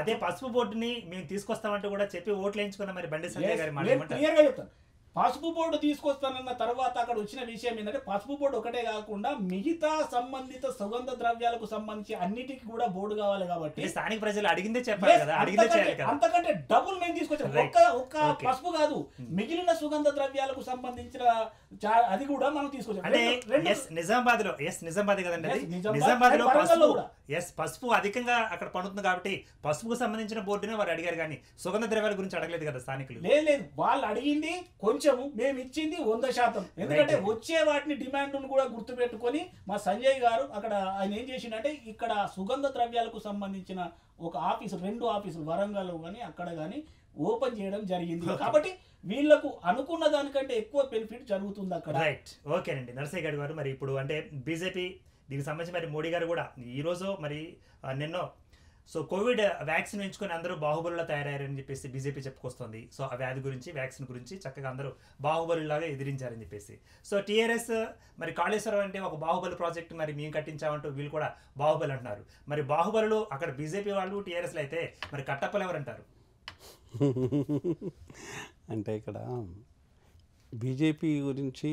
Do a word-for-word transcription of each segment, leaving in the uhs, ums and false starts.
అదే పసుపు బోర్డుని మేము తీసుకొస్తామంటే కూడా చెప్పి ఓట్లు వేయించుకున్న మరి బండి సంజయ్ గారి మాట ఏమంటారు? క్లియర్ గా చెప్తాను. పసుపు బోర్డు తీసుకొస్తానన్న తర్వాత అక్కడ వచ్చిన విషయం ఏంటంటే పసుపు బోర్డు ఒకటే కాకుండా మిగతా సంబంధిత సుగంధ ద్రవ్యాలకు సంబంధించి అన్నిటికీ కూడా బోర్డు కావాలి కాబట్టి స్థానిక ప్రజలు అడిగిందే చెప్పాలి కదా, అడిగిందే చేయాలి కదా. అంతకంటే డబుల్ మేము తీసుకొచ్చాం. ఒక్క ఒక్క పసుపు కాదు, మిగిలిన సుగంధ ద్రవ్యాలకు సంబంధించిన అది కూడా మనం తీసుకొచ్చాం. ఎస్ నిజామాబాద్ లో ఎస్ నిజామాబాద్ కదండి, నిజామాబాద్ లో పసుపు ఎస్ పసుపు అధికంగా అక్కడ పండుతుంది కాబట్టి పసుపుకు సంబంధించిన బోర్డునే వారు అడిగారు కానీ సుగంధ ద్రవ్యాల గురించి అడగలేదు కదా స్థానికులు. లేదు, వాళ్ళు అడిగింది కొంచెం మేము ఇచ్చింది వంద శాతం. ఎందుకంటే వచ్చే వాటిని డిమాండ్ కూడా గుర్తు పెట్టుకొని మా సంజయ్ గారు అక్కడ ఆయన ఏం చేసిందంటే ఇక్కడ సుగంధ ద్రవ్యాలకు సంబంధించిన ఒక ఆఫీసు, రెండు ఆఫీసులు వరంగల్ కానీ అక్కడ కానీ ఓపెన్ చేయడం జరిగింది. కాబట్టి వీళ్లకు అనుకున్న దానికంటే ఎక్కువ బెనిఫిట్ జరుగుతుంది అక్కడ. రైట్, ఓకేనండి నర్సయ్య గారు గారు మరి ఇప్పుడు అంటే బీజేపీ దీనికి సంబంధించి మరి మోడీ గారు కూడా ఈరోజు మరి నిన్నో సో కోవిడ్ వ్యాక్సిన్ ఎంచుకొని అందరూ బాహుబలిలా తయారయ్యారని చెప్పేసి బీజేపీ చెప్పుకొస్తుంది. సో ఆ వ్యాధి గురించి వ్యాక్సిన్ గురించి చక్కగా అందరూ బాహుబలిలాగా ఎదిరించారని చెప్పేసి సో టీఆర్ఎస్ మరి కాళేశ్వరం అంటే ఒక బాహుబలి ప్రాజెక్ట్ మరి మేము కట్టించామంటూ వీళ్ళు కూడా బాహుబలి అంటున్నారు. మరి బాహుబలులు అక్కడ బీజేపీ వాళ్ళు టీఆర్ఎస్లు అయితే మరి కట్టప్పలు ఎవరంటారు? అంటే ఇక్కడ బీజేపీ గురించి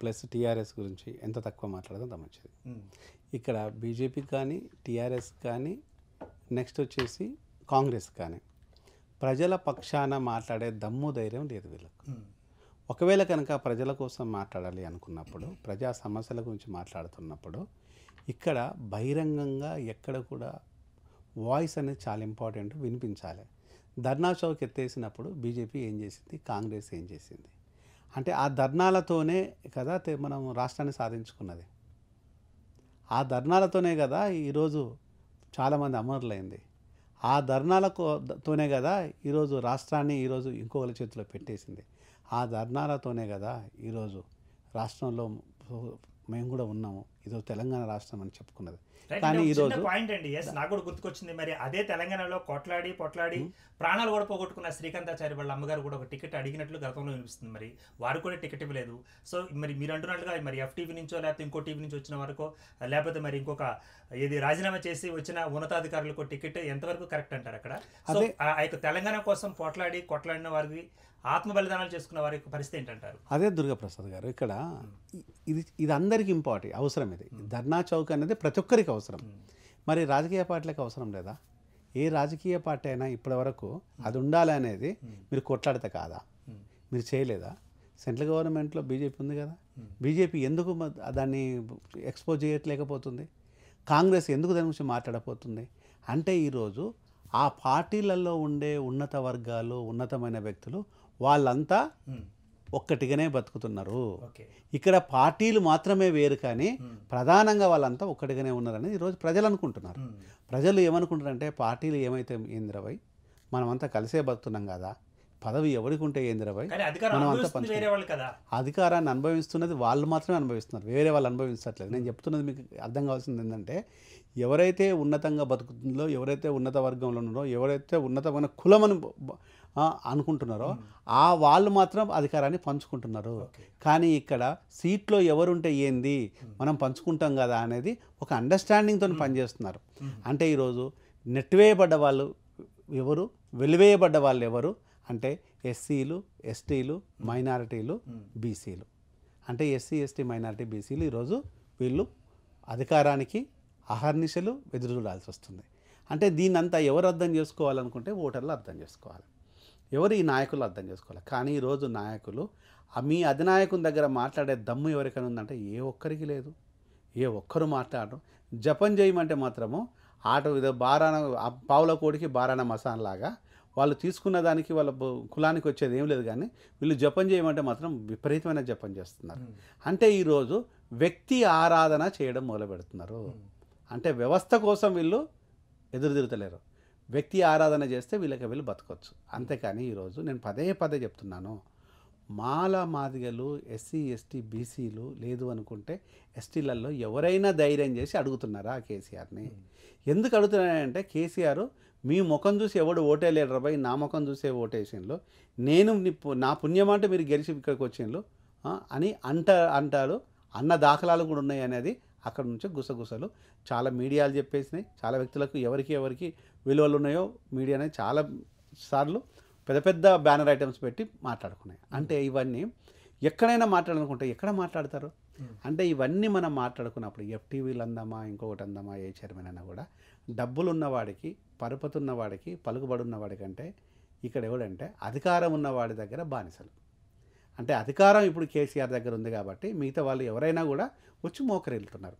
ప్లస్ టీఆర్ఎస్ గురించి ఎంత తక్కువ మాట్లాడదాం అంత మంచిది. ఇక్కడ బీజేపీ కానీ టీఆర్ఎస్ కానీ నెక్స్ట్ వచ్చేసి కాంగ్రెస్ కానీ ప్రజల పక్షాన మాట్లాడే దమ్ము ధైర్యం లేదు వీళ్ళకు. ఒకవేళ కనుక ప్రజల కోసం మాట్లాడాలి అనుకున్నప్పుడు, ప్రజా సమస్యల గురించి మాట్లాడుతున్నప్పుడు ఇక్కడ బహిరంగంగా ఎక్కడ కూడా వాయిస్ అనేది చాలా ఇంపార్టెంట్, వినిపించాలి. ధర్నా చౌక్ ఎత్తేసినప్పుడు బీజేపీ ఏం చేసింది, కాంగ్రెస్ ఏం చేసింది అంటే ఆ ధర్నాలతోనే కదా మనం రాష్ట్రాన్ని సాధించుకున్నది. ఆ ధర్నాలతోనే కదా ఈరోజు చాలామంది అమరులైంది. ఆ ధర్నాలతోనే కదా ఈరోజు రాష్ట్రాన్ని ఈరోజు ఇంకొకరి చేతిలో పెట్టేసింది. ఆ ధర్నాలతోనే కదా ఈరోజు రాష్ట్రంలో మేము కూడా ఉన్నాము, ఇదో తెలంగాణ రాష్ట్రం అని చెప్పుకున్నది. కానీ ఈరోజు పాయింట్ అండి ఎస్ నాకు కూడా గుర్తుకొచ్చింది. మరి అదే తెలంగాణలో కొట్లాడి కొట్లాడి ప్రాణాలు కూడా పోగొట్టుకున్న శ్రీకాంతాచారి వాళ్ళ అమ్మగారు కూడా ఒక టికెట్ అడిగినట్లు గతంలో వినిపిస్తుంది. మరి వారు కూడా టికెట్ ఇవ్వలేదు. సో మరి మీరు అంటున్నట్లుగా మరి ఎఫ్టీవీ నుంచో లేకపోతే ఇంకో టీవీ నుంచి వచ్చిన వరకు లేకపోతే మరి ఇంకొక ఏది రాజీనామా చేసి వచ్చిన ఉన్నతాధికారులకు టికెట్ ఎంతవరకు కరెక్ట్ అంటారు అక్కడ? సో ఆ యొక్క తెలంగాణ కోసం పోట్లాడి కొట్లాడిన వారికి, ఆత్మ బలిదానాలు చేసుకున్న వారి యొక్క పరిస్థితి ఏంటంటారు? అదే దుర్గాప్రసాద్ గారు, ఇక్కడ ఇది ఇది అందరికీ ఇంపార్టెంట్ అవసరం. ఇది ధర్నా చౌక్ అనేది ప్రతి ఒక్కరికి అవసరం. మరి రాజకీయ పార్టీలకు అవసరం లేదా? ఏ రాజకీయ పార్టీ అయినా ఇప్పటి వరకు అది ఉండాలి అనేది మీరు కొట్లాడితే కాదా? మీరు చేయలేదా? సెంట్రల్ గవర్నమెంట్లో బీజేపీ ఉంది కదా, బీజేపీ ఎందుకు దాన్ని ఎక్స్పోజ్ చేయట్లేకపోతుంది? కాంగ్రెస్ ఎందుకు దాని గురించి మాట్లాడపోతుంది? అంటే ఈరోజు ఆ పార్టీలలో ఉండే ఉన్నత వర్గాలు, ఉన్నతమైన వ్యక్తులు వాళ్ళంతా ఒక్కటిగానే బతుకుతున్నారు. ఇక్కడ పార్టీలు మాత్రమే వేరు కానీ ప్రధానంగా వాళ్ళంతా ఒక్కటిగానే ఉన్నారని ఈరోజు ప్రజలు అనుకుంటున్నారు. ప్రజలు ఏమనుకుంటారంటే పార్టీలు ఏమైతే ఏందిరవై మనమంతా కలిసే బతుకుతున్నాం కదా, పదవి ఎవరికి ఉంటే ఏందిరవై మనమంతా పంచుకుంటాం. అధికారాన్ని అనుభవిస్తున్నది వాళ్ళు మాత్రమే అనుభవిస్తున్నారు, వేరే వాళ్ళు అనుభవించట్లేదు. నేను చెప్తున్నది మీకు అర్థం కావాల్సింది ఏంటంటే ఎవరైతే ఉన్నతంగా బతుకుతుందో, ఎవరైతే ఉన్నత వర్గంలో ఉన్నారో, ఎవరైతే ఉన్నతమైన కులం అని అనుకుంటున్నారో ఆ వాళ్ళు మాత్రం అధికారాన్ని పంచుకుంటున్నారు. కానీ ఇక్కడ సీట్లో ఎవరుంటే ఏంది మనం పంచుకుంటాం కదా అనేది ఒక అండర్స్టాండింగ్తో పనిచేస్తున్నారు. అంటే ఈరోజు నెట్టివేయబడ్డ వాళ్ళు ఎవరు, వెలివేయబడ్డ వాళ్ళు ఎవరు అంటే ఎస్సీలు, ఎస్టీలు, మైనారిటీలు, బీసీలు. అంటే ఎస్సీ, ఎస్టీ, మైనారిటీ, బీసీలు ఈరోజు వీళ్ళు అధికారానికి అహర్నిశలు ఎదురు చూడాల్సి వస్తుంది. అంటే దీన్నంతా ఎవరు అర్థం చేసుకోవాలనుకుంటే ఓటర్లు అర్థం చేసుకోవాలి, ఎవరు ఈ నాయకులు అర్థం చేసుకోవాలి. కానీ ఈరోజు నాయకులు మీ అధినాయకుని దగ్గర మాట్లాడే దమ్ము ఎవరికైనా ఉందంటే ఏ ఒక్కరికి లేదు, ఏ ఒక్కరు మాట్లాడరు. జపం చేయమంటే మాత్రము ఆటో ఇదో బారాన పావుల కోడికి బారాన మసాన్ లాగా వాళ్ళు తీసుకున్న దానికి వాళ్ళ కులానికి వచ్చేది ఏం లేదు. కానీ వీళ్ళు జపం చేయమంటే మాత్రం విపరీతమైన జపం చేస్తున్నారు. అంటే ఈరోజు వ్యక్తి ఆరాధన చేయడం మొదలుపెడుతున్నారు. అంటే వ్యవస్థ కోసం వీళ్ళు ఎదురు తిరుగుతలేరు, వ్యక్తి ఆరాధన చేస్తే వీళ్ళకి వీళ్ళు బతకవచ్చు. అంతేకాని ఈరోజు నేను పదే పదే చెప్తున్నాను, మాల మాదిగలు, ఎస్సీ, ఎస్టీ, బీసీలు లేదు అనుకుంటే ఎస్టీలలో ఎవరైనా ధైర్యం చేసి అడుగుతున్నారా కేసీఆర్ని? ఎందుకు అడుగుతున్నానంటే కేసీఆర్ మీ ముఖం చూసి ఎవడు ఓటేయలేడు రా బాయ్, నా ముఖం చూసే ఓటేషన్లో నేను నా పుణ్యం అంటే మీరు గెలిచి ఇక్కడికి వచ్చిండ్రు అని అంట అంటారు అన్న దాఖలాలు కూడా ఉన్నాయి అనేది అక్కడ నుంచి గుసగుసలు చాలా మీడియాలు చెప్పేసినాయి. చాలా వ్యక్తులకు ఎవరికి ఎవరికి విలువలు ఉన్నాయో మీడియానే చాలా సార్లు పెద్ద పెద్ద బ్యానర్ ఐటమ్స్ పెట్టి మాట్లాడుకున్నాయి. అంటే ఇవన్నీ ఎక్కడైనా మాట్లాడాలనుకుంటే ఎక్కడ మాట్లాడతారు అంటే ఇవన్నీ మనం మాట్లాడుకున్నప్పుడు ఎఫ్టీవీలు అందామా ఇంకొకటి అందామా ఏ చైర్మన్ అయినా కూడా డబ్బులు ఉన్నవాడికి పరుపతున్నవాడికి పలుకుబడున్నవాడి కంటే ఇక్కడ ఎవడంటే అధికారం ఉన్నవాడి దగ్గర బానిసలు. అంటే అధికారం ఇప్పుడు కేసీఆర్ దగ్గర ఉంది కాబట్టి మిగతా వాళ్ళు ఎవరైనా కూడా వచ్చి మోకరిల్లుతున్నారు.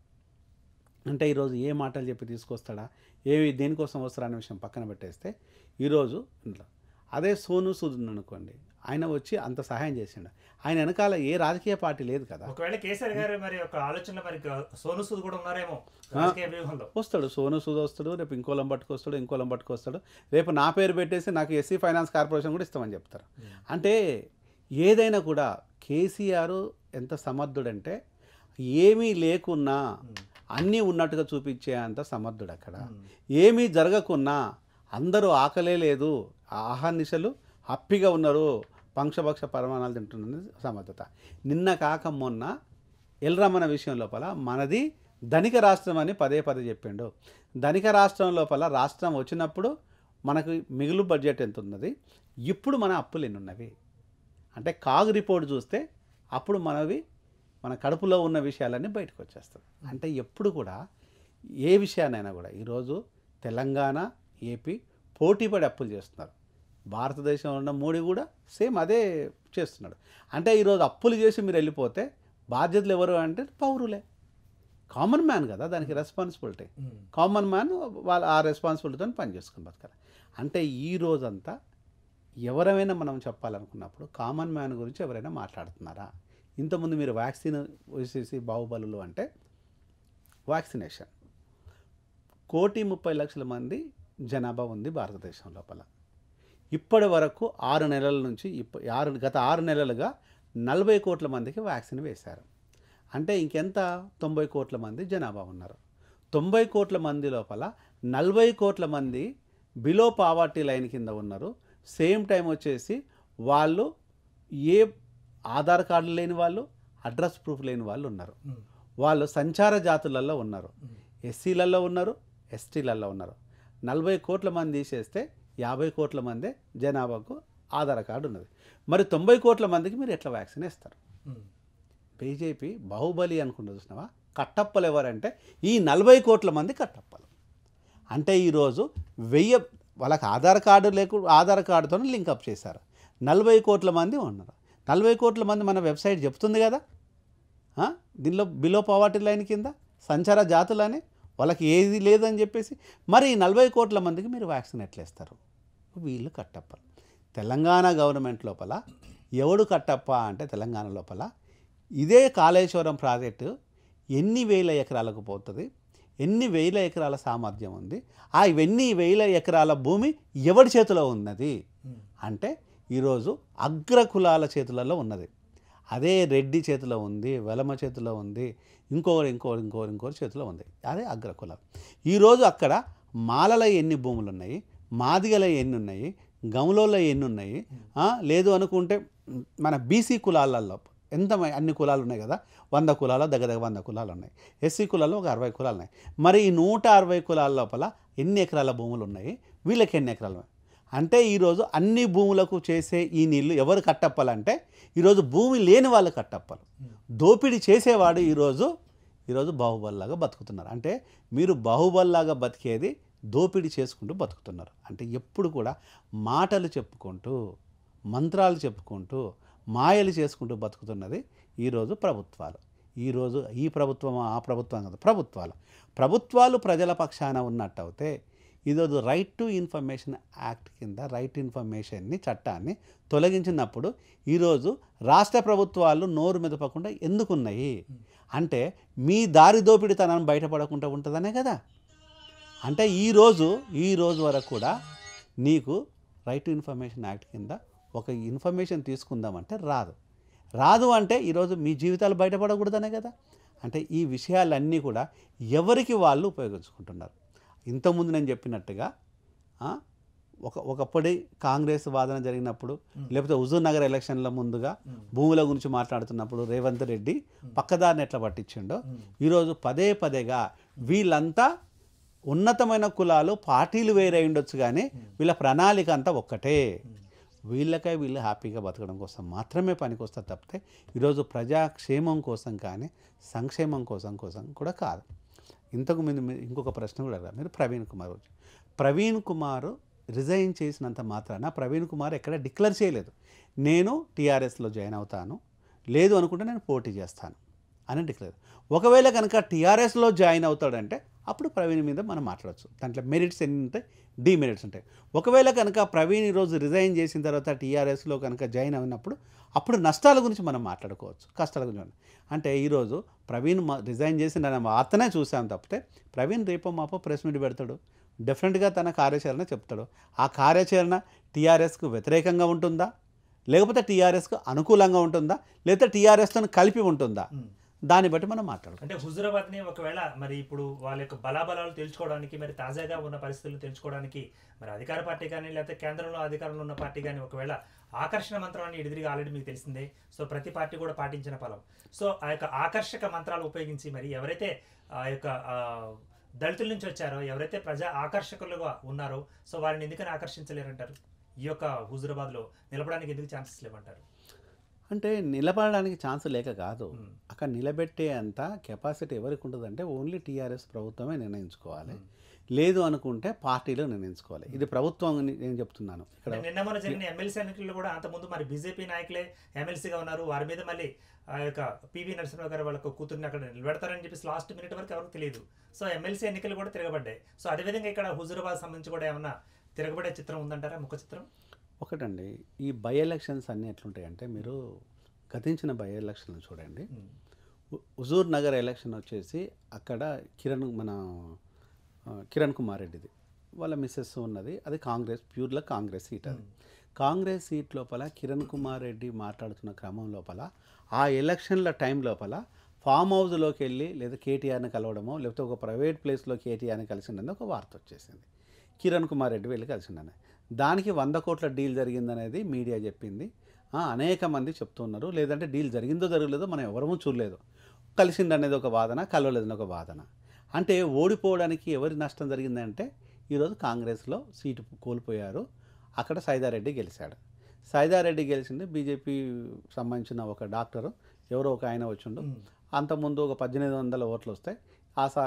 అంటే ఈరోజు ఏ మాటలు చెప్పి తీసుకొస్తాడా ఏవి దేనికోసం వస్తారా అనే విషయం పక్కన పెట్టేస్తే ఈరోజు ఇంట్లో అదే సోను సూద్ అనుకోండి ఆయన వచ్చి అంత సహాయం చేసిండు. ఆయన వెనకాల ఏ రాజకీయ పార్టీ లేదు కదా. ఒకవేళ కేసీఆర్ గారు మరి ఒక ఆలోచన మరి సోను సూద్ కూడా ఉన్నారేమో వస్తాడు సోను సూద్ వస్తాడు రేపు ఇంకోలం పట్టుకొస్తాడు ఇంకోలం పట్టుకొస్తాడు రేపు నా పేరు పెట్టేసి నాకు ఎస్సీ ఫైనాన్స్ కార్పొరేషన్ కూడా ఇస్తామని చెప్తారు. అంటే ఏదైనా కూడా కేసీఆర్ ఎంత సమర్థుడంటే ఏమీ లేకున్నా అన్నీ ఉన్నట్టుగా చూపించే అంత సమర్థుడు. అక్కడ ఏమీ జరగకున్నా అందరూ ఆకలే లేదు ఆహానిశలు హ్యాపీగా ఉన్నారు పంక్షభక్ష పరిమాణాలు తింటున్నది సమర్థత. నిన్న కాక మొన్న ఎల్రమణ విషయం లోపల మనది ధనిక రాష్ట్రం అని పదే పదే చెప్పిండు. ధనిక రాష్ట్రం లోపల రాష్ట్రం వచ్చినప్పుడు మనకు మిగులు బడ్జెట్ ఎంత ఉన్నది ఇప్పుడు మన అప్పులు ఎన్ని ఉన్నవి అంటే కాగ్ రిపోర్ట్ చూస్తే అప్పుడు మనవి మన కడుపులో ఉన్న విషయాలన్నీ బయటకు వచ్చేస్తుంది. అంటే ఎప్పుడు కూడా ఏ విషయానైనా కూడా ఈరోజు తెలంగాణ ఏపీ పోటీపడి అప్పులు చేస్తున్నారు. భారతదేశంలో ఉన్న మోడీ కూడా సేమ్ అదే చేస్తున్నాడు. అంటే ఈరోజు అప్పులు చేసి మీరు వెళ్ళిపోతే బాధ్యతలు ఎవరు అంటే పౌరులే కామన్ మ్యాన్ కదా దానికి రెస్పాన్సిబిలిటీ కామన్ మ్యాన్ వాళ్ళ ఆ రెస్పాన్సిబిలిటీతో పని చేసుకుని బతకాలి. అంటే ఈ రోజంతా ఎవరైనా మనం చెప్పాలనుకున్నప్పుడు కామన్ మ్యాన్ గురించి ఎవరైనా మాట్లాడుతున్నారా? ఇంతకుముందు మీరు వ్యాక్సిన్ వేసేసి బాహుబలులు అంటే వ్యాక్సినేషన్ కోటి ముప్పై లక్షల మంది జనాభా ఉంది భారతదేశం లోపల. ఇప్పటి వరకు ఆరు నెలల నుంచి ఇప్ప ఆరు గత ఆరు నెలలుగా నలభై కోట్ల మందికి వ్యాక్సిన్ వేశారు. అంటే ఇంకెంత తొంభై కోట్ల మంది జనాభా ఉన్నారు. తొంభై కోట్ల మంది లోపల నలభై కోట్ల మంది బిలో పావర్టీ లైన్ కింద ఉన్నారు. సేమ్ టైం వచ్చేసి వాళ్ళు ఏ ఆధార్ కార్డు లేని వాళ్ళు అడ్రస్ ప్రూఫ్ లేని వాళ్ళు ఉన్నారు. వాళ్ళు సంచార జాతులలో ఉన్నారు ఎస్సీలలో ఉన్నారు ఎస్టీలలో ఉన్నారు. నలభై కోట్ల మంది తీసేస్తే యాభై కోట్ల మంది జనాభాకు ఆధార్ కార్డు ఉన్నది. మరి తొంభై కోట్ల మందికి మీరు ఎట్లా వ్యాక్సిన్ ఇస్తారు? బీజేపీ బాహుబలి అనుకుంటూ చూసినావా కట్టప్పలు ఎవరంటే ఈ నలభై కోట్ల మంది కట్టప్పలు. అంటే ఈరోజు వెయ్యి వాళ్ళకి ఆధార్ కార్డు లేకుండా ఆధార్ కార్డుతో లింకప్ చేశారు. నలభై కోట్ల మంది ఉన్నారు. నలభై కోట్ల మంది మన వెబ్సైట్ చెప్తుంది కదా దీనిలో బిలో పావర్టీ లైన్ కింద సంచార జాతులని వాళ్ళకి ఏది లేదని చెప్పేసి మరి ఈ నలభై కోట్ల మందికి మీరు వ్యాక్సిన్ ఎట్లా ఇస్తారు? వీళ్ళు కట్టప్ప. తెలంగాణ గవర్నమెంట్ లోపల ఎవడు కట్టప్ప అంటే తెలంగాణ లోపల ఇదే కాళేశ్వరం ప్రాజెక్టు ఎన్ని వేల ఎకరాలకు పోతుంది ఎన్ని వేల ఎకరాల సామర్థ్యం ఉంది ఆ ఇవన్నీ వేల ఎకరాల భూమి ఎవరి చేతిలో ఉన్నది అంటే ఈరోజు అగ్రకులాల చేతులలో ఉన్నది. అదే రెడ్డి చేతిలో ఉంది వెలమ చేతిలో ఉంది ఇంకోరు ఇంకోరు ఇంకోరు ఇంకోరు చేతిలో ఉంది అదే అగ్రకులం. ఈరోజు అక్కడ మాలల ఎన్ని భూములు ఉన్నాయి మాదిగల ఎన్ని ఉన్నాయి గౌలోళ్ళ ఎన్ని ఉన్నాయి లేదు అనుకుంటే మన బీసీ కులాలలో ఎంత అన్ని కులాలు ఉన్నాయి కదా వంద కులాలు దగ్గర దగ్గర వంద కులాలు ఉన్నాయి. ఎస్సీ కులాల్లో ఒక అరవై కులాలు ఉన్నాయి. మరి ఈ నూట అరవై కులాల లోపల ఎన్ని ఎకరాల భూములు ఉన్నాయి వీళ్ళకి ఎన్ని ఎకరాలు? అంటే ఈరోజు అన్ని భూములకు చేసే ఈ నీళ్లు ఎవరు కట్టప్పలంటే ఈరోజు భూమి లేని వాళ్ళు కట్టప్పలు. దోపిడీ చేసేవాడు ఈరోజు ఈరోజు బాహుబలిలాగా బతుకుతున్నారు. అంటే మీరు బాహుబలిలాగా బతికేది దోపిడీ చేసుకుంటూ బతుకుతున్నారు. అంటే ఎప్పుడు కూడా మాటలు చెప్పుకుంటూ మంత్రాలు చెప్పుకుంటూ మాయలు చేసుకుంటూ బతుకుతున్నది ఈరోజు ప్రభుత్వాలు. ఈరోజు ఈ ప్రభుత్వం ఆ ప్రభుత్వం కాదు ప్రభుత్వాలు ప్రభుత్వాలు ప్రజల పక్షాన ఉన్నట్టు అయితే ఈరోజు రైట్ టు ఇన్ఫర్మేషన్ యాక్ట్ కింద రైట్ ఇన్ఫర్మేషన్ని చట్టాన్ని తొలగించినప్పుడు ఈరోజు రాష్ట్ర ప్రభుత్వాలు నోరు మెదపకుండా ఎందుకున్నాయి అంటే మీ దారి దోపిడితనం బయటపడకుండా ఉంటుందనే కదా. అంటే ఈరోజు ఈరోజు వరకు కూడా నీకు రైట్ టు ఇన్ఫర్మేషన్ యాక్ట్ కింద ఒక ఇన్ఫర్మేషన్ తీసుకుందామంటే రాదు రాదు అంటే ఈరోజు మీ జీవితాలు బయటపడకూడదనే కదా. అంటే ఈ విషయాలన్నీ కూడా ఎవరికి వాళ్ళు ఉపయోగించుకుంటున్నారు. ఇంతకుముందు నేను చెప్పినట్టుగా ఒకప్పుడు కాంగ్రెస్ వాదన జరిగినప్పుడు లేకపోతే హుజూర్ నగర్ ఎలక్షన్ల ముందుగా భూముల గురించి మాట్లాడుతున్నప్పుడు రేవంత్ రెడ్డి పక్కదారిని ఎట్లా పట్టించిండో ఈరోజు పదే పదేగా వీళ్ళంతా ఉన్నతమైన కులాలు పార్టీలు వేరే ఉండొచ్చు కానీ వీళ్ళ ప్రణాళిక అంతా ఒక్కటే వీళ్ళకై వీళ్ళు హ్యాపీగా బతకడం కోసం మాత్రమే పనికొస్తా తప్పితే ఈరోజు ప్రజాక్షేమం కోసం కానీ సంక్షేమం కోసం కోసం కూడా కాదు. ఇంతకు ముందు ఇంకొక ప్రశ్న కూడా అడగారు మీరు ప్రవీణ్ కుమార్ గురించి. ప్రవీణ్ కుమార్ రిజైన్ చేసినంత మాత్రాన ప్రవీణ్ కుమార్ ఎక్కడ డిక్లేర్ చేయలేదు నేను టీఆర్ఎస్లో జాయిన్ అవుతాను లేదు అనుకుంటే నేను పోటీ చేస్తాను అని డిక్లేర్. ఒకవేళ కనుక టీఆర్ఎస్లో జాయిన్ అవుతాడంటే అప్పుడు ప్రవీణ్ మీద మనం మాట్లాడచ్చు, దాంట్లో మెరిట్స్ ఎన్ని ఉంటాయి డిమెరిట్స్ ఉంటాయి. ఒకవేళ కనుక ప్రవీణ్ ఈరోజు రిజైన్ చేసిన తర్వాత టీఆర్ఎస్లో కనుక జాయిన్ అయినప్పుడు అప్పుడు నష్టాల గురించి మనం మాట్లాడుకోవచ్చు, కష్టాల గురించి. అంటే ఈరోజు ప్రవీణ్ రిజైన్ చేసిన వార్తనే చూసాం తప్పితే ప్రవీణ్ రేపో మాపో ప్రెస్ మీట్ పెడతాడు, డెఫినెట్గా తన కార్యాచరణ చెప్తాడు. ఆ కార్యాచరణ టీఆర్ఎస్కు వ్యతిరేకంగా ఉంటుందా లేకపోతే టీఆర్ఎస్కు అనుకూలంగా ఉంటుందా లేకపోతే టీఆర్ఎస్తో కలిపి ఉంటుందా దాన్ని బట్టి మనం మాట్లాడుకోవాలి. అంటే హుజూరాబాద్ని ఒకవేళ మరి ఇప్పుడు వాళ్ళ యొక్క బలాబలాలు తెలుసుకోవడానికి మరి తాజాగా ఉన్న పరిస్థితులు తెలుసుకోవడానికి మరి అధికార పార్టీ కానీ లేకపోతే కేంద్రంలో అధికారంలో ఉన్న పార్టీ కానీ ఒకవేళ ఆకర్షణ మంత్రాన్ని ఎదురుగా ఆల్రెడీ మీకు తెలిసిందే. సో ప్రతి పార్టీ కూడా పాటించిన ఫలం. సో ఆ యొక్క ఆకర్షక మంత్రాలు ఉపయోగించి మరి ఎవరైతే ఆ యొక్క దళితుల నుంచి వచ్చారో ఎవరైతే ప్రజా ఆకర్షకులుగా ఉన్నారో సో వారిని ఎందుకని ఆకర్షించలేరంటారు? ఈ యొక్క హుజూరాబాద్లో నిలబడడానికి ఎందుకు ఛాన్సెస్ లేవంటారు? అంటే నిలబడడానికి ఛాన్స్ లేక కాదు, అక్కడ నిలబెట్టే అంత కెపాసిటీ ఎవరికి ఉంటుందంటే ఓన్లీ టీఆర్ఎస్ ప్రభుత్వమే నిర్ణయించుకోవాలి, లేదు అనుకుంటే పార్టీలో నిర్ణయించుకోవాలి. ఇది ప్రభుత్వం నేను చెప్తున్నాను. ఇక్కడ నిన్న మొన్న జరిగిన ఎమ్మెల్సీ ఎన్నికల్లో కూడా అంతకుముందు మరి బీజేపీ నాయకులే ఎమ్మెల్సీగా ఉన్నారు, వారి మీద మళ్ళీ ఆ యొక్క పివి నరసింహరావు గారు వాళ్ళకు కూతుర్ని అక్కడ నిలబెడతారని చెప్పేసి లాస్ట్ మినిట్ వరకు ఎవరికి తెలియదు. సో ఎమ్మెల్సీ ఎన్నికలు కూడా తిరగబడ్డాయి. సో అదేవిధంగా ఇక్కడ హుజూరాబాద్ సంబంధించి కూడా ఏమన్నా తిరగబడే చిత్రం ఉందంటారా? ముఖ చిత్రం ఒకటండి. ఈ బై ఎలక్షన్స్ అన్నీ ఎట్లుంటాయంటే మీరు గతించిన బై ఎలక్షన్లు చూడండి. హుజూర్ నగర్ ఎలక్షన్ వచ్చేసి అక్కడ కిరణ్ మన కిరణ్ కుమార్ రెడ్డిది వాళ్ళ మిస్సెస్ ఉన్నది, అది కాంగ్రెస్ ప్యూర్లో కాంగ్రెస్ సీట్. అది కాంగ్రెస్ సీట్ లోపల కిరణ్ కుమార్ రెడ్డి మాట్లాడుతున్న క్రమం లోపల ఆ ఎలక్షన్ల టైం లోపల ఫామ్ హౌస్లోకి వెళ్ళి లేదా కేటీఆర్ని కలవడమో లేకపోతే ఒక ప్రైవేట్ ప్లేస్లో కేటీఆర్ని కలిసిందని ఒక వార్త వచ్చేసింది. కిరణ్ కుమార్ రెడ్డి వెళ్ళి కలిసిందని దానికి వంద కోట్ల డీల్ జరిగిందనేది మీడియా చెప్పింది, అనేక మంది చెప్తున్నారు. లేదంటే డీల్ జరిగిందో జరగలేదో మనం ఎవరమూ చూడలేదు. కలిసిందనేది ఒక వాదన, కలవలేదని ఒక వాదన. అంటే ఓడిపోవడానికి ఎవరి నష్టం జరిగిందంటే ఈరోజు కాంగ్రెస్లో సీటు కోల్పోయారు, అక్కడ సైదారెడ్డి గెలిచాడు. సైదారెడ్డి గెలిచింది బీజేపీ సంబంధించిన ఒక డాక్టరు ఎవరో ఒక ఆయన వచ్చిండు. అంతకుముందు ఒక పద్దెనిమిది వందల ఓట్లు వస్తాయి, ఆ సా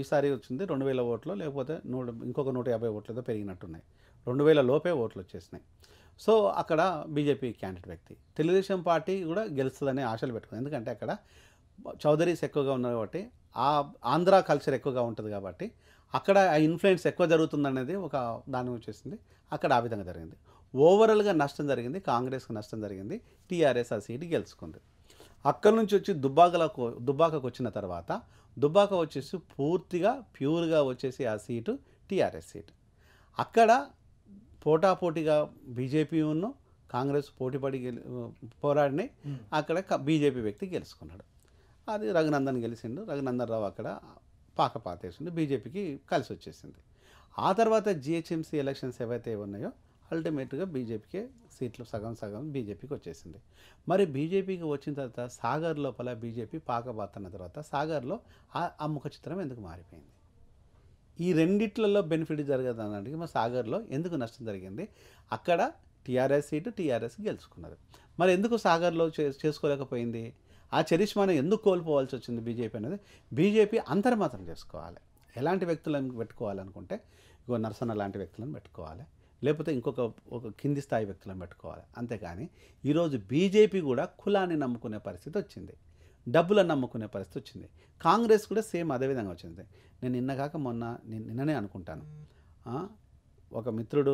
ఈసారి వచ్చింది రెండు వేల ఓట్లు లేకపోతే నూట ఇంకొక నూట యాభై ఓట్లతో పెరిగినట్టున్నాయి, రెండు వేల లోపే ఓట్లు వచ్చేసినాయి. సో అక్కడ బీజేపీ క్యాండిడేట్ వ్యక్తి తెలుగుదేశం పార్టీ కూడా గెలుస్తుందనే ఆశలు పెట్టుకుంది. ఎందుకంటే అక్కడ చౌదరీస్ ఎక్కువగా ఉన్నారు కాబట్టి ఆ ఆంధ్ర కల్చర్ ఎక్కువగా ఉంటుంది కాబట్టి అక్కడ ఆ ఇన్ఫ్లుయెన్స్ ఎక్కువ జరుగుతుందనేది ఒక దాని వచ్చేసింది. అక్కడ ఆ విధంగా జరిగింది. ఓవరాల్గా నష్టం జరిగింది, కాంగ్రెస్కి నష్టం జరిగింది, టీఆర్ఎస్ ఆ సీటు గెలుచుకుంది. అక్కడి నుంచి వచ్చి దుబ్బాకలకు దుబ్బాకకు వచ్చిన తర్వాత దుబ్బాక వచ్చేసి పూర్తిగా ప్యూర్గా వచ్చేసి ఆ సీటు టీఆర్ఎస్ సీటు. అక్కడ పోటాపోటీగా బీజేపీ ఉన్ను కాంగ్రెస్ పోటీపడి గెలి పోరాడినాయి, అక్కడ బీజేపీ వ్యక్తి గెలుచుకున్నాడు. అది రఘునందన్ గెలిచిండు, రఘునందన్ రావు అక్కడ పాక పాతేసిండు, బీజేపీకి కలిసి వచ్చేసింది. ఆ తర్వాత జిహెచ్ఎంసీ ఎలక్షన్స్ ఏవైతే ఉన్నాయో అల్టిమేట్గా బీజేపీకే సీట్లు సగం సగం బీజేపీకి వచ్చేసింది. మరి బీజేపీకి వచ్చిన తర్వాత సాగర్ లోపల బీజేపీ పాక పాతన్న తర్వాత సాగర్లో ఆ ముఖ చిత్రం ఎందుకు మారిపోయింది? ఈ రెండిట్లలో బెనిఫిట్ జరగదనడానికి మా సాగర్లో ఎందుకు నష్టం జరిగింది? అక్కడ టీఆర్ఎస్ సీటు టీఆర్ఎస్ గెలుచుకున్నారు, మరి ఎందుకు సాగర్లో చేసుకోలేకపోయింది? ఆ చరిష్మాను ఎందుకు కోల్పోవాల్సి వచ్చింది? బీజేపీ అనేది బీజేపీ అంతర్మాత్రం చేసుకోవాలి. ఎలాంటి వ్యక్తులను పెట్టుకోవాలనుకుంటే ఇంకో నరసన్న లాంటి వ్యక్తులను పెట్టుకోవాలి, లేకపోతే ఇంకొక ఒక కింది స్థాయి వ్యక్తులను పెట్టుకోవాలి. అంతేకాని ఈరోజు బీజేపీ కూడా కులాన్ని నమ్ముకునే పరిస్థితి వచ్చింది, డబ్బులను నమ్ముకునే పరిస్థితి వచ్చింది. కాంగ్రెస్ కూడా సేమ్ అదేవిధంగా వచ్చింది. నేను నిన్న కాక మొన్న నేను నిన్ననే అనుకుంటాను ఒక మిత్రుడు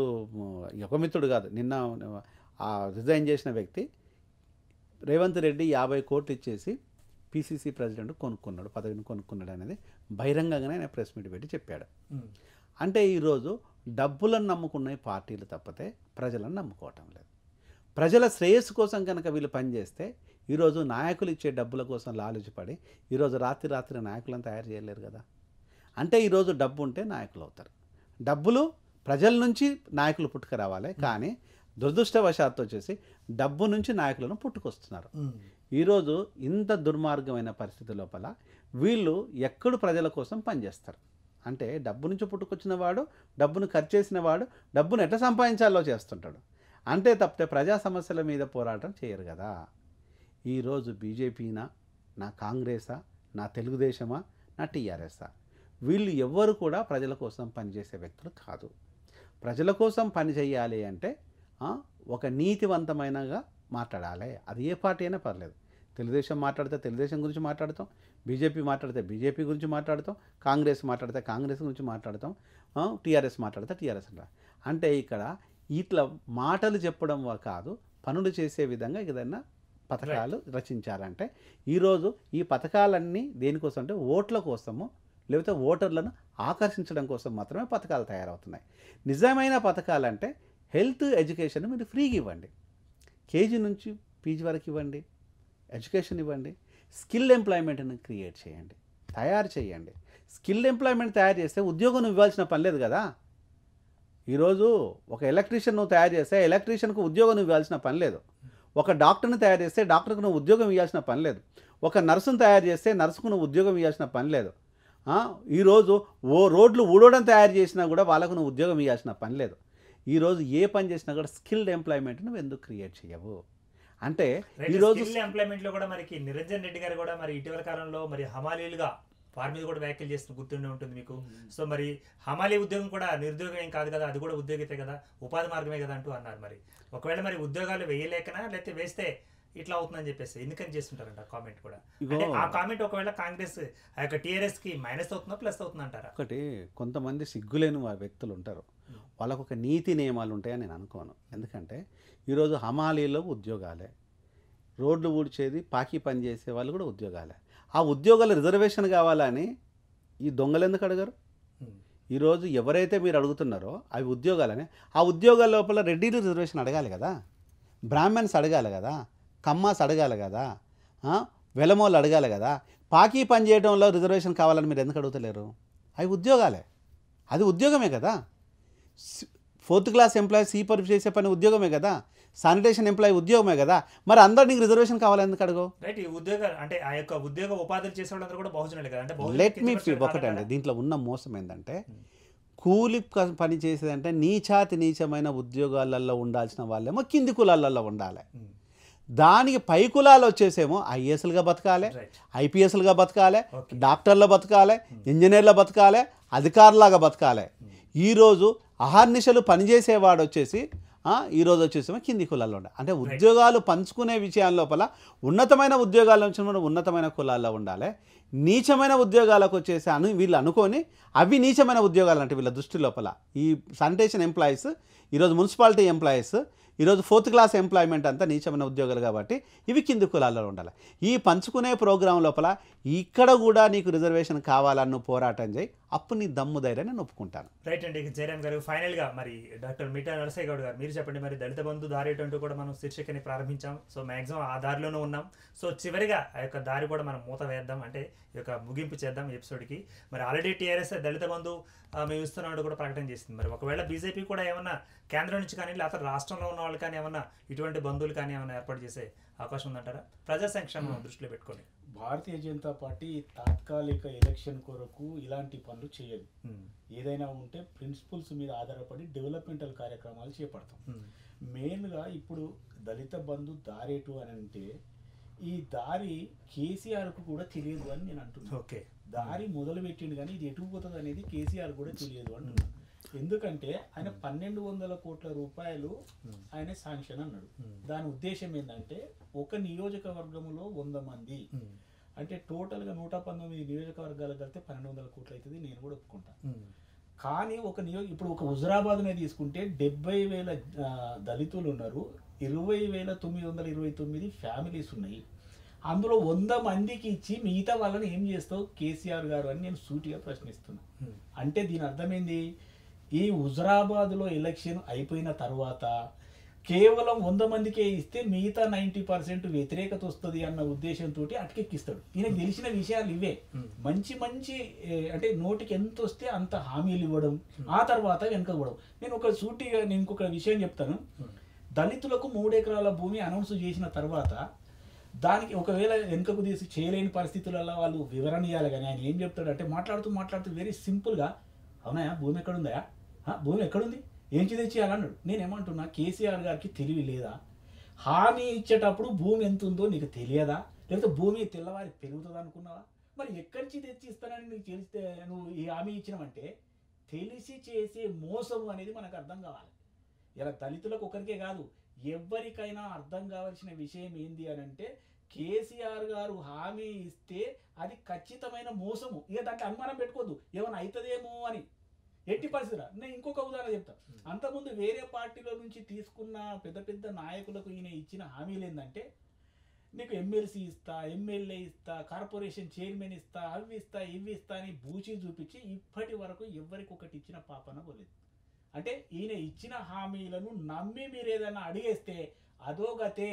ఒక మిత్రుడు కాదు నిన్న రిజైన్ చేసిన వ్యక్తి రేవంత్ రెడ్డి యాభై కోట్లు ఇచ్చేసి పీసీసీ ప్రెసిడెంట్ కొనుక్కున్నాడు, పదవిని కొనుక్కున్నాడు అనేది బహిరంగంగానే ఆయన ప్రెస్ మీట్ పెట్టి చెప్పాడు. అంటే ఈరోజు డబ్బులను నమ్ముకున్న పార్టీలు తప్పితే ప్రజలను నమ్ముకోవటం లేదు. ప్రజల శ్రేయస్సు కోసం కనుక వీళ్ళు పనిచేస్తే ఈరోజు నాయకులు ఇచ్చే డబ్బుల కోసం లాలుచిపడి ఈరోజు రాత్రి రాత్రి నాయకులను తయారు చేయలేరు కదా. అంటే ఈరోజు డబ్బు ఉంటే నాయకులు అవుతారు, డబ్బులు ప్రజల నుంచి నాయకులు పుట్టుక రావాలి కానీ దుర్దృష్టవశాత్తు వచ్చేసి డబ్బు నుంచి నాయకులను పుట్టుకొస్తున్నారు ఈ రోజు ఇంత దుర్మార్గమైన పరిస్థితి లోపల వీళ్ళు ఎక్కడు ప్రజల కోసం పని చేస్తారు అంటే డబ్బు నుంచి పుట్టుకొచ్చిన వాడు డబ్బును ఖర్చు చేసిన వాడు డబ్బును ఎట్లా సంపాదించాలో చేస్తుంటాడు అంటే తప్పితే ప్రజా సమస్యల మీద పోరాటం చేయరు కదా ఈ రోజు బీజేపీనా నా కాంగ్రెసా నా తెలుగుదేశమా నా టీఆర్ఎస్సా వీళ్ళు ఎవ్వరు కూడా ప్రజల కోసం పని చేసే వ్యక్తులు కాదు ప్రజల కోసం పని చేయాలి అంటే ఒక నీతివంతమైనగా మాట్లాడాలి అది ఏ పార్టీ అయినా పర్లేదు తెలుగుదేశం మాట్లాడితే తెలుగుదేశం గురించి మాట్లాడతాం బీజేపీ మాట్లాడితే బీజేపీ గురించి మాట్లాడతాం కాంగ్రెస్ మాట్లాడితే కాంగ్రెస్ గురించి మాట్లాడతాం టీఆర్ఎస్ మాట్లాడితే టీఆర్ఎస్ అంటే ఇక్కడ ఇట్లా మాటలు చెప్పడం కాదు పనులు చేసే విధంగా ఏదైనా పథకాలు రచించాలంటే ఈరోజు ఈ పథకాలన్నీ దేనికోసం అంటే ఓట్ల కోసము లేకపోతే ఓటర్లను ఆకర్షించడం కోసం మాత్రమే పథకాలు తయారవుతున్నాయి నిజమైన పథకాలంటే హెల్త్ ఎడ్యుకేషన్ మీరు ఫ్రీగా ఇవ్వండి కేజీ నుంచి పీజీ వరకు ఇవ్వండి ఎడ్యుకేషన్ ఇవ్వండి స్కిల్ ఎంప్లాయ్మెంట్ని క్రియేట్ చేయండి తయారు చేయండి స్కిల్ ఎంప్లాయ్మెంట్ తయారు చేస్తే ఉద్యోగం ఇవ్వాల్సిన పని లేదు కదా ఈరోజు ఒక ఎలక్ట్రీషియన్ నువ్వు తయారు చేస్తే ఎలక్ట్రీషియన్కు ఉద్యోగం ఇవ్వాల్సిన పని లేదు ఒక డాక్టర్ని తయారు చేస్తే డాక్టర్కు నువ్వు ఉద్యోగం ఇవ్వాల్సిన పని లేదు ఒక నర్సును తయారు చేస్తే నర్సుకు నువ్వు ఉద్యోగం ఇవ్వాల్సిన పని లేదు ఈరోజు ఓ రోడ్లు ఊడవడం తయారు చేసినా కూడా వాళ్ళకు నువ్వు ఉద్యోగం ఇవ్వాల్సిన పని లేదు ఈరోజు ఏ పని చేసినా కూడా స్కిల్డ్ ఎంప్లాయ్మెంట్ నువ్వు ఎందుకు క్రియేట్ చేయవు అంటే ఈరోజు ఎంప్లాయ్మెంట్లో కూడా మనకి నిరంజన్ రెడ్డి గారు కూడా మరి ఇటీవల కాలంలో మరి హమాలీలుగా వారి మీద కూడా వ్యాఖ్యలు చేస్తూ గుర్తుండే ఉంటుంది మీకు సో మరి హమాలీ ఉద్యోగం కూడా నిరుద్యోగం ఏం కాదు కదా అది కూడా ఉద్యోగితే కదా ఉపాధి మార్గమే కదా అంటూ అన్నారు మరి ఒకవేళ మరి ఉద్యోగాలు వేయలేకనా లేకపోతే వేస్తే ఇట్లా అవుతుందని చెప్పేసి ఎందుకని చేస్తుంటారంట ఆ కామెంట్ కూడా ఆ కామెంట్ ఒకవేళ కాంగ్రెస్ ఆ యొక్క టీఆర్ఎస్కి మైనస్ అవుతుందా ప్లస్ అవుతుంది అంటారా ఒకటి కొంతమంది సిగ్గులేని వ్యక్తులు ఉంటారు వాళ్ళకు ఒక నీతి నియమాలు ఉంటాయని నేను అనుకోను ఎందుకంటే ఈరోజు హమాలీలో ఉద్యోగాలే రోడ్లు ఊడ్చేది పాకి పని చేసే వాళ్ళు కూడా ఉద్యోగాలే ఆ ఉద్యోగాల రిజర్వేషన్ కావాలని ఈ దొంగలు ఎందుకు అడగరు ఈరోజు ఎవరైతే మీరు అడుగుతున్నారో అవి ఉద్యోగాలని ఆ ఉద్యోగాల లోపల రెడ్డిలు రిజర్వేషన్ అడగాలి కదా బ్రాహ్మణ్స్ అడగాలి కదా కమ్మాస్ అడగాలి కదా వెలమోళ్ళు అడగాలి కదా పాకి పని చేయడంలో రిజర్వేషన్ కావాలని మీరు ఎందుకు అడుగుతలేరు అవి ఉద్యోగాలే అది ఉద్యోగమే కదా ఫోర్త్ క్లాస్ ఎంప్లాయీ సీపర్ చేసే పని ఉద్యోగమే కదా శానిటేషన్ ఎంప్లాయీ ఉద్యోగమే కదా మరి అందరు నీకు రిజర్వేషన్ కావాలి ఎందుకు అడుగు రైట్ ఈ ఉద్యోగాలు అంటే ఆ యొక్క ఉద్యోగ ఉపాధులు చేసేవాళ్ళందరూ కూడా బహుజనులే కదా అంటే లెట్ మీ ఒకటే అండి దీంట్లో ఉన్న మోసం ఏంటంటే కూలి పని చేసేదంటే నీచాతి నీచమైన ఉద్యోగాలలో ఉండాల్సిన వాళ్ళేమో కింది కులాలలో ఉండాలి దానికి పై కులాలు వచ్చేసేమో ఐఏఎస్లుగా బతకాలి ఐపీఎస్లుగా బతకాలి డాక్టర్లు బతకాలి ఇంజనీర్లు బతకాలి అధికారులాగా బతకాలి ఈరోజు అహర్నిశలు పనిచేసేవాడు వచ్చేసి ఈరోజు వచ్చేసేమో కింది కులాల్లో ఉండాలి అంటే ఉద్యోగాలు పంచుకునే విషయాల లోపల ఉన్నతమైన ఉద్యోగాల నుంచి మనం ఉన్నతమైన కులాల్లో ఉండాలి నీచమైన ఉద్యోగాలకు వచ్చేసి అను వీళ్ళు అనుకొని అవి నీచమైన ఉద్యోగాలు అంటే వీళ్ళ దృష్టి లోపల ఈ శానిటేషన్ ఎంప్లాయీస్ ఈరోజు మున్సిపాలిటీ ఎంప్లాయీస్ ఈరోజు ఫోర్త్ క్లాస్ ఎంప్లాయ్మెంట్ అంతా నీచమైన ఉద్యోగాలు కాబట్టి ఇవి కింది కులాల్లో ఉండాలి ఈ పంచుకునే ప్రోగ్రాం లోపల ఇక్కడ కూడా నీకు రిజర్వేషన్ కావాలని పోరాటం చేయి అప్పుడు నీ దమ్ము ధైర్యాన్ని నొప్పుకుంటాను రైట్ అండి జయరామ్ గారు ఫైనల్గా మరి డాక్టర్ మిటా నరసయ్య గౌడ్ గారు మీరు చెప్పండి మరి దళిత బంధు దారి ఏంటంటూ కూడా మనం శీర్షికని ప్రారంభించాం సో మ్యాక్సిమం ఆ దారిలోనే ఉన్నాం సో చివరిగా ఆ యొక్క దారి కూడా మనం మూత వేద్దాం అంటే ఈ యొక్క ముగింపు చేద్దాం ఎపిసోడ్కి మరి ఆల్రెడీ టీఆర్ఎస్ దళిత బంధు మేము ఇస్తున్నాడు కూడా ప్రకటన చేసింది మరి ఒకవేళ బీజేపీ కూడా ఏమన్నా కేంద్రం నుంచి కానీ లేకపోతే రాష్ట్రంలో ఉన్న వాళ్ళు కానీ ఏమన్నా ఇటువంటి బంధువులు కానీ ఏమైనా ఏర్పాటు చేసే అవకాశం ఉందంటారా ప్రజా సంక్షేమం దృష్టిలో పెట్టుకొని భారతీయ జనతా పార్టీ తాత్కాలిక ఎలక్షన్ కొరకు ఇలాంటి పనులు చేయదు ఏదైనా ఉంటే ప్రిన్సిపల్స్ మీద ఆధారపడి డెవలప్మెంటల్ కార్యక్రమాలు చేపడతాం మెయిన్గా ఇప్పుడు దళిత బంధు దారేటు అని అంటే ఈ దారి కేసీఆర్కు కూడా తెలియదు అని నేను అంటున్నాను ఓకే దారి మొదలు పెట్టిండు కానీ ఇది ఎటు పోతుంది అనేది కేసీఆర్ కూడా తెలియదు అంటున్నాను ఎందుకంటే ఆయన పన్నెండు వందల కోట్ల రూపాయలు ఆయన శాంక్షన్ అన్నాడు దాని ఉద్దేశం ఏంటంటే ఒక నియోజకవర్గంలో వంద మంది అంటే టోటల్గా నూట పంతొమ్మిది నియోజకవర్గాలు కలిపితే పన్నెండు వందల కోట్లు అవుతుంది నేను కూడా ఒప్పుకుంటాను కానీ ఒక నియోజ ఇప్పుడు ఒక హుజరాబాద్నే తీసుకుంటే డెబ్బై వేల దళితులు ఉన్నారు ఇరవై వేల తొమ్మిది వందల ఇరవై తొమ్మిది ఫ్యామిలీస్ ఉన్నాయి అందులో వంద మందికి ఇచ్చి మిగతా వాళ్ళని ఏం చేస్తావు కేసీఆర్ గారు అని నేను సూటిగా ప్రశ్నిస్తున్నాను అంటే దీని అర్థమైంది ఈ హుజరాబాద్లో ఎలక్షన్ అయిపోయిన తర్వాత కేవలం వంద మందికే ఇస్తే మిగతా తొంభై శాతం వ్యతిరేకత వస్తది అన్న ఉద్దేశంతోటి అటకెక్కిస్తాడు. ఈయనకి తెలిసిన విషయాలు ఇవే. మంచి మంచి అంటే నోటికి ఎంత వస్తే అంత హామీలు ఇవ్వడం, ఆ తర్వాత వెనకబడడం. నేను ఒక సూటిగా నేను ఇంకొక విషయం చెప్తాను. దళితులకు మూడు ఎకరాల భూమి అనౌన్స్ చేసిన తర్వాత దానికి ఒకవేళ వెనకకు తీసి చేయలేని పరిస్థితులలో వాళ్ళు వివరణ ఇవ్వాలి. కానీ ఆయన ఏం చెప్తాడంటే మాట్లాడుతూ మాట్లాడుతూ వెరీ సింపుల్గా అవునాయా భూమి ఎక్కడుందా, భూమి ఎక్కడుంది, ఏం చేయాలి అన్నాడు. నేనేమంటున్నా కేసీఆర్ గారికి తెలివి లేదా? హామీ ఇచ్చేటప్పుడు భూమి ఎంత ఉందో నీకు తెలియదా? లేకపోతే భూమి తెల్లవారి పెరుగుతుంది అనుకున్నావా? మరి ఎక్కడికి తెచ్చి ఇస్తానని నీకు తెలిస్తే నువ్వు ఈ హామీ ఇచ్చినావంటే తెలిసి చేసే మోసం అనేది మనకు అర్థం కావాలి. ఇలా దళితులకు ఒకరికే కాదు ఎవరికైనా అర్థం కావాల్సిన విషయం ఏంది అని అంటే కేసీఆర్ గారు హామీ ఇస్తే అది ఖచ్చితమైన మోసము. ఇక దానికి అనుమానం పెట్టుకోవద్దు ఏమైనా అవుతుందేమో అని ఎట్టి పరిస్థితుల. నేను ఇంకొక ఉదాహరణ చెప్తాను. అంతకుముందు వేరే పార్టీలో నుంచి తీసుకున్న పెద్ద పెద్ద నాయకులకు ఈయన ఇచ్చిన హామీలు ఏంటంటే నీకు ఎమ్మెల్సీ ఇస్తా, ఎమ్మెల్యే ఇస్తా, కార్పొరేషన్ చైర్మన్ ఇస్తా, అవి ఇస్తా ఇవి ఇస్తా అని బూచి చూపించి ఇప్పటి వరకు ఎవరికొకటి ఇచ్చిన పాపన పోలేదు. అంటే ఈయన ఇచ్చిన హామీలను నమ్మి మీరు ఏదైనా అడిగేస్తే అదోగతే.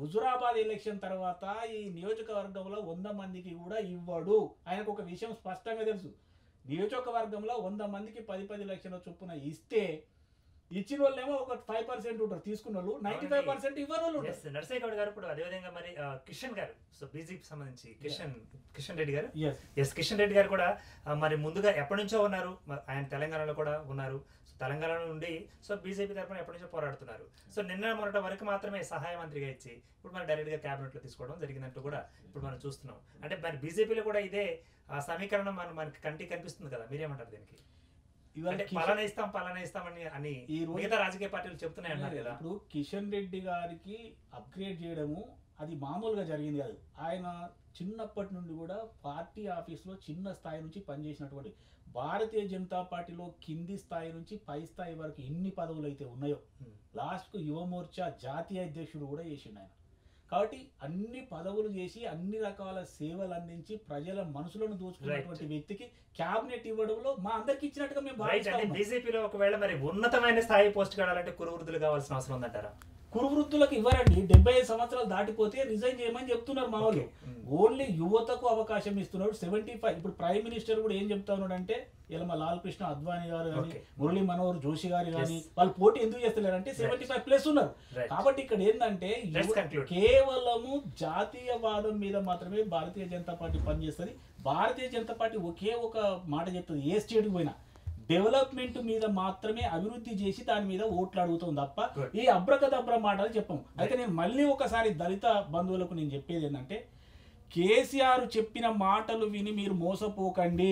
హుజురాబాద్ ఎలక్షన్ తర్వాత ఈ నియోజకవర్గంలో వంద మందికి కూడా ఇవ్వడు. ఆయనకు ఒక విషయం స్పష్టంగా తెలుసు, నియోజకవర్గంలో వంద మందికి పది పది లక్షల చొప్పున ఇస్తే ఇచ్చిన వాళ్ళేమో ఒక ఫైవ్ పర్సెంట్ ఉంటారు, తీసుకున్న వాళ్ళు నైన్టీ ఫైవ్ పర్సెంట్ ఇవ్వని వాళ్ళు ఉంటారు. నర్సయ్య గౌడ్ గారు ఇప్పుడు అదేవిధంగా మరి కిషన్ గారు, సో బీజేపీకి సంబంధించి కిషన్ కిషన్ రెడ్డి గారు, ఎస్ కిషన్ రెడ్డి గారు కూడా మరి ముందుగా ఎప్పటి నుంచో ఉన్నారు, ఆయన తెలంగాణలో కూడా ఉన్నారు, తెలంగాణ నుండి సో బీజేపీ తరఫున ఎప్పటి నుంచో పోరాడుతున్నారు. సో నిన్న మొన్నటి వరకు మాత్రమే సహాయ మంత్రిగా ఇచ్చి ఇప్పుడు మనం డైరెక్ట్గా క్యాబినెట్లో తీసుకోవడం జరిగినట్టు కూడా ఇప్పుడు మనం చూస్తున్నాం. అంటే మరి బీజేపీలో కూడా ఇదే సమీకరణం మన మనకి కంటికి కనిపిస్తుంది కదా, మీరేమంటారు దీనికి? పాలన ఇస్తాం పాలన ఇస్తామని అని ఈ రోజు రాజకీయ పార్టీలు చెప్తున్నాయి అన్నారు కదా. ఇప్పుడు కిషన్ రెడ్డి గారికి అప్గ్రేడ్ చేయడము అది మామూలుగా జరిగింది కాదు. ఆయన చిన్నప్పటి నుండి కూడా పార్టీ ఆఫీస్లో చిన్న స్థాయి నుంచి పనిచేసినటువంటి, భారతీయ జనతా పార్టీలో కింది స్థాయి నుంచి పై స్థాయి వరకు ఎన్ని పదవులు అయితే ఉన్నాయో లాస్ట్కు యువమోర్చా జాతీయ అధ్యక్షుడు కూడా చేసిండు ఆయన. కాబట్టి అన్ని పదవులు చేసి అన్ని రకాల సేవలు అందించి ప్రజల మనసులను దోచుకున్నటువంటి వ్యక్తికి క్యాబినెట్ ఇవ్వడంలో మా అందరికి ఇచ్చినట్టుగా మేము భావిస్తాం. బీజేపీలో ఒకవేళ మరి ఉన్నతమైన స్థాయి పోస్ట్ కావాలంటే కురువృద్ధులు కావాల్సిన అవసరం ఉందంటారా? కురువృత్తులకు ఇవ్వరండి. డెబ్బై ఐదు సంవత్సరాలు దాటిపోతే రిజైన్ చేయమని చెప్తున్నారు మా వాళ్ళు. ఓన్లీ యువతకు అవకాశం ఇస్తున్నారు. సెవెంటీ ఫైవ్ ఇప్పుడు ప్రైమ్ మినిస్టర్ కూడా ఏం చెప్తా ఉన్నాడంటే ఇలా మా లాల్ కృష్ణ అద్వానీ గారు కానీ మురళీ మనోహర్ జోషి గారు కానీ వాళ్ళు పోటీ ఎందుకు చేస్తున్నారు అంటే సెవెంటీ ఫైవ్ ప్లస్ ఉన్నారు. కాబట్టి ఇక్కడ ఏంటంటే కేవలము జాతీయవాదం మీద మాత్రమే భారతీయ జనతా పార్టీ పనిచేస్తుంది. భారతీయ జనతా పార్టీ ఒకే ఒక మాట చెప్తుంది, ఏ స్టేట్కి పోయినా డెవలప్మెంట్ మీద మాత్రమే అభివృద్ధి చేసి దాని మీద ఓట్లు అడుగుతాం తప్ప ఈ అబ్రకదబ్ర మాటలు చెప్పాము. అయితే నేను మళ్ళీ ఒకసారి దళిత బంధువులకు నేను చెప్పేది ఏంటంటే కేసీఆర్ చెప్పిన మాటలు విని మీరు మోసపోకండి.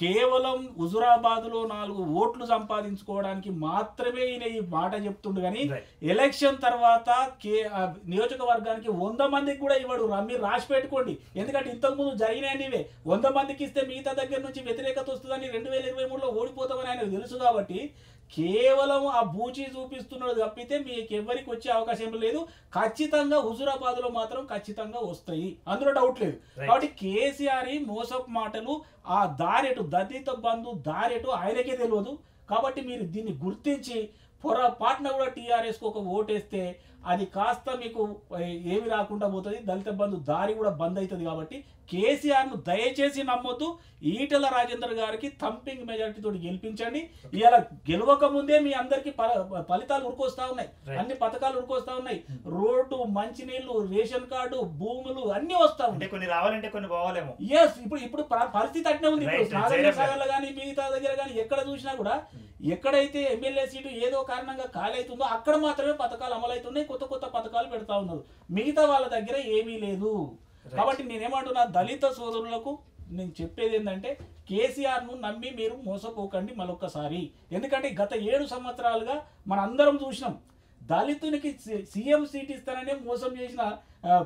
కేవలం హుజురాబాద్ లో నాలుగు ఓట్లు సంపాదించుకోవడానికి మాత్రమే ఈయన ఈ మాట చెప్తుండు కానీ ఎలక్షన్ తర్వాత కే నియోజకవర్గానికి వంద మందికి కూడా ఇవ్వడు. మీరు రాసి పెట్టుకోండి, ఎందుకంటే ఇంతకుముందు జరిగినాయని ఇవే. వంద మందికి ఇస్తే మిగతా దగ్గర నుంచి వ్యతిరేకత వస్తుందని రెండు వేల ఇరవై మూడులో ఓడిపోతామని ఆయనకు తెలుసు. కాబట్టి కేవలం ఆ బూచి చూపిస్తున్నాడు తప్పితే మీకు ఎవరికి వచ్చే అవకాశం లేదు. ఖచ్చితంగా హుజురాబాద్ లో మాత్రం ఖచ్చితంగా వస్తాయి, అందులో డౌట్ లేదు. కాబట్టి కేసీఆర్ మోసపు మాటలు ఆ దారెటు దళిత బంధు దారెటు ఆయనకే తెలియదు. కాబట్టి మీరు దీన్ని గుర్తించి పొరపాటున కూడా టీఆర్ఎస్కు ఒక ఓటేస్తే అది కాస్త మీకు ఏమి రాకుండా పోతుంది, దళిత బంధు దారి కూడా బంద్ అవుతుంది. కాబట్టి కేసీఆర్ను దయచేసి నమ్మొద్దు. ఈటెల రాజేందర్ గారికి థంపింగ్ మెజారిటీతో గెలిపించండి. ఇలా గెలవక ముందే మీ అందరికీ ఫలితాలు ఉరికొస్తా ఉన్నాయి, అన్ని పథకాలు ఉరికొస్తా ఉన్నాయి, రోడ్డు, మంచినీళ్లు, రేషన్ కార్డు, భూములు అన్ని వస్తా ఉన్నాయి. కొన్ని రావాలంటే కొన్ని పోవాలేమో. ఎస్, ఇప్పుడు ఇప్పుడు పరిస్థితి అట్నే ఉంది. నాగార్జున సాగర్లో కానీ మిగతా దగ్గర కానీ ఎక్కడ చూసినా కూడా ఎక్కడైతే ఎమ్మెల్యే సీటు ఏదో కారణంగా ఖాళీ అవుతుందో అక్కడ మాత్రమే పథకాలు అమలవుతున్నాయి, కొత్త కొత్త పథకాలు పెడతా ఉన్నారు, మిగతా వాళ్ళ దగ్గర ఏమీ లేదు. కాబట్టి నేనేమంటున్నా దళిత సోదరులకు నేను చెప్పేది ఏంటంటే కేసీఆర్ను నమ్మి మీరు మోసపోకండి మరొక్కసారి. ఎందుకంటే గత ఏడు సంవత్సరాలుగా మనందరం చూసినాం, దళితునికి సీఎం సీట్ ఇస్తాననే మోసం చేసిన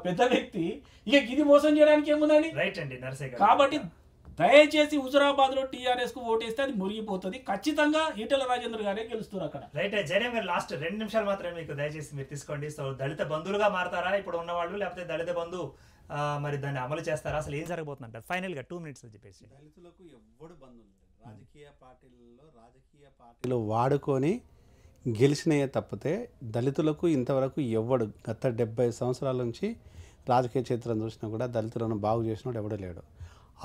పెద్ద వ్యక్తి ఇక ఇది మోసం చేయడానికి ఏముందండి? రైట్ అండి నర్సయ్య గారు. కాబట్టి దయచేసి హుజురాబాద్ లో టీఆర్ఎస్ కు ఓటేస్తే అది మురిగిపోతుంది. ఖచ్చితంగా ఈటెల రాజేంద్ర గారే గెలుస్తారు అక్కడ. రైట్ జయరాం గారు, లాస్ట్ రెండు నిమిషాలు మాత్రమే మీకు దయచేసి మీరు తీసుకోండి. సో దళిత బంధువులుగా మారతారా ఇప్పుడు ఉన్న వాళ్ళు, లేకపోతే దళిత బంధు మరి దాన్ని అమలు చేస్తారా, అసలు ఏం జరగబోతుంది అంటారు? ఫైనల్ గా టూ మినిట్స్ చెప్పేసి. దళితులకు ఎవడు బంధువులు రాజకీయ పార్టీలలో రాజకీయ పార్టీలు వాడుకొని గెలిచినయే తప్పితే దళితులకు ఇంతవరకు ఎవ్వడు గత డెబ్బై సంవత్సరాల నుంచి రాజకీయ క్షేత్రం చూసినా కూడా దళితులను బాగు చేసినోడు ఎవడూ లేడు.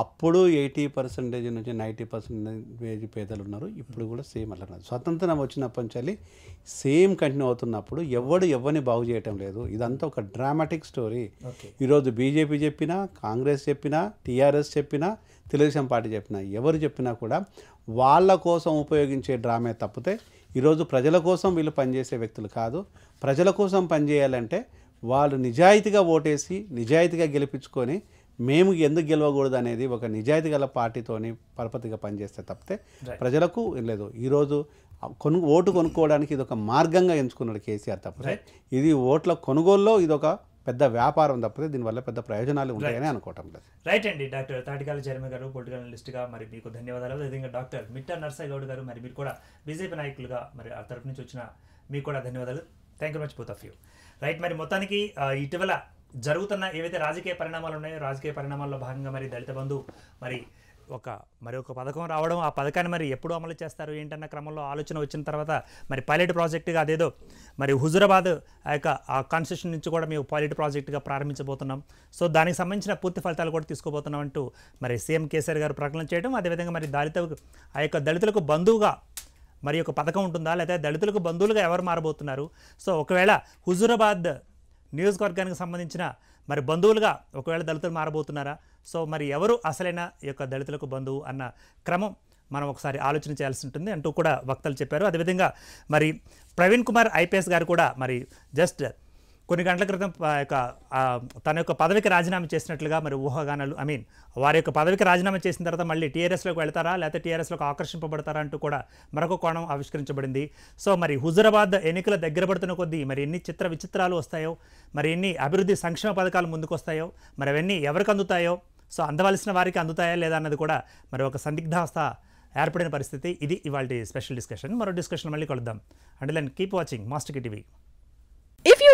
అప్పుడు ఎయిటీ పర్సెంటేజ్ నుంచి నైంటీ పర్సెంటేజ్ పేదలు ఉన్నారు. ఇప్పుడు కూడా సేమ్ అలా స్వతంత్రం వచ్చినప్పటి సేమ్ కంటిన్యూ అవుతున్నప్పుడు ఎవడు ఎవరిని బాగు చేయటం లేదు. ఇదంతా ఒక డ్రామాటిక్ స్టోరీ. ఈరోజు బీజేపీ చెప్పినా, కాంగ్రెస్ చెప్పినా, టీఆర్ఎస్ చెప్పినా, తెలుగుదేశం పార్టీ చెప్పినా, ఎవరు చెప్పినా కూడా వాళ్ళ కోసం ఉపయోగించే డ్రామే తప్పితే ఈరోజు ప్రజల కోసం వీళ్ళు పనిచేసే వ్యక్తులు కాదు. ప్రజల కోసం పనిచేయాలంటే వాళ్ళు నిజాయితీగా ఓటేసి నిజాయితీగా గెలిపించుకొని మేము ఎందుకు గెలవకూడదు అనేది ఒక నిజాయితీ గల పార్టీతోని పరపతిగా పనిచేస్తే తప్పితే ప్రజలకు లేదు. ఈరోజు కొను ఓటు కొనుక్కోవడానికి ఇది ఒక మార్గంగా ఎంచుకున్నాడు కేసీఆర్ తప్పితే ఇది ఓట్ల కొనుగోలులో ఇదొక పెద్ద వ్యాపారం తప్పితే దీనివల్ల పెద్ద ప్రయోజనాలు ఉంటాయని అనుకోవటం లేదు. రైట్ అండి. డాక్టర్ తాటికాల చైర్మన్ గారు పొలిటికల్ అనలిస్ట్గా మరి మీకు ధన్యవాదాలు. అదేవిధంగా డాక్టర్ మిట్ట నర్సయ్య గౌడ్ గారు మరి మీరు కూడా బీజేపీ నాయకులుగా మరి ఆ తరపు నుంచి వచ్చిన మీకు కూడా ధన్యవాదాలు. Thank you much both of you. Right, మరి మొత్తానికి ఇటీవల జరుగుతున్న ఏవైతే రాజకీయ పరిణామాలు ఉన్నాయో రాజకీయ పరిణామాల్లో భాగంగా మరి దళిత బంధు మరి ఒక మరి ఒక పథకం రావడం, ఆ పథకాన్ని మరి ఎప్పుడు అమలు చేస్తారు ఏంటన్న క్రమంలో ఆలోచన వచ్చిన తర్వాత మరి పైలట్ ప్రాజెక్టుగా అదేదో మరి హుజూరాబాద్ ఆ యొక్క ఆ కాన్స్టిట్యూషన్ నుంచి కూడా మేము పైలట్ ప్రాజెక్టుగా ప్రారంభించబోతున్నాం, సో దానికి సంబంధించిన పూర్తి ఫలితాలు కూడా తీసుకోబోతున్నాం అంటూ మరి సీఎం కేసీఆర్ గారు ప్రకటన చేయడం, అదేవిధంగా మరి దళిత ఆ యొక్క దళితులకు బంధువుగా మరి ఒక పథకం ఉంటుందా లేదా దళితులకు బంధువులుగా ఎవరు మారబోతున్నారు, సో ఒకవేళ హుజూరాబాద్ నియోజకవర్గానికి సంబంధించిన మరి బంధువులుగా ఒకవేళ దళితులు మారబోతున్నారా, సో మరి ఎవరు అసలైన ఈ యొక్క దళితులకు బంధువు అన్న క్రమం మనం ఒకసారి ఆలోచన చేయాల్సి ఉంటుంది అంటూ కూడా వక్తలు చెప్పారు. అదేవిధంగా మరి ప్రవీణ్ కుమార్ ఐపీఎస్ గారు కూడా మరి జస్ట్ కొన్ని గంటల క్రితం యొక్క తన యొక్క పదవికి రాజీనామా చేసినట్లుగా మరి ఊహాగానాలు, ఐ మీన్ వారి యొక్క పదవికి రాజీనామా చేసిన తర్వాత మళ్ళీ టీఆర్ఎస్లోకి వెళ్తారా లేకపోతే టీఆర్ఎస్లోకి ఆకర్షింపబడతారా అంటూ కూడా మరొక కోణం ఆవిష్కరించబడింది. సో మరి హుజూరాబాద్ ఎన్నికల దగ్గర పడుతున్న కొద్దీ మరి ఎన్ని చిత్ర విచిత్రాలు వస్తాయో, మరి ఎన్ని అభివృద్ధి సంక్షేమ పథకాలు ముందుకు వస్తాయో, మరి అవన్నీ ఎవరికి అందుతాయో, సో అందవలసిన వారికి అందుతాయా లేదా అన్నది కూడా మరి ఒక సందిగ్ధావస్థ ఏర్పడిన పరిస్థితి. ఇది ఇవాళ స్పెషల్ డిస్కషన్. మరో డిస్కషన్ మళ్ళీ కలుద్దాం. And then keep watching master TV. If you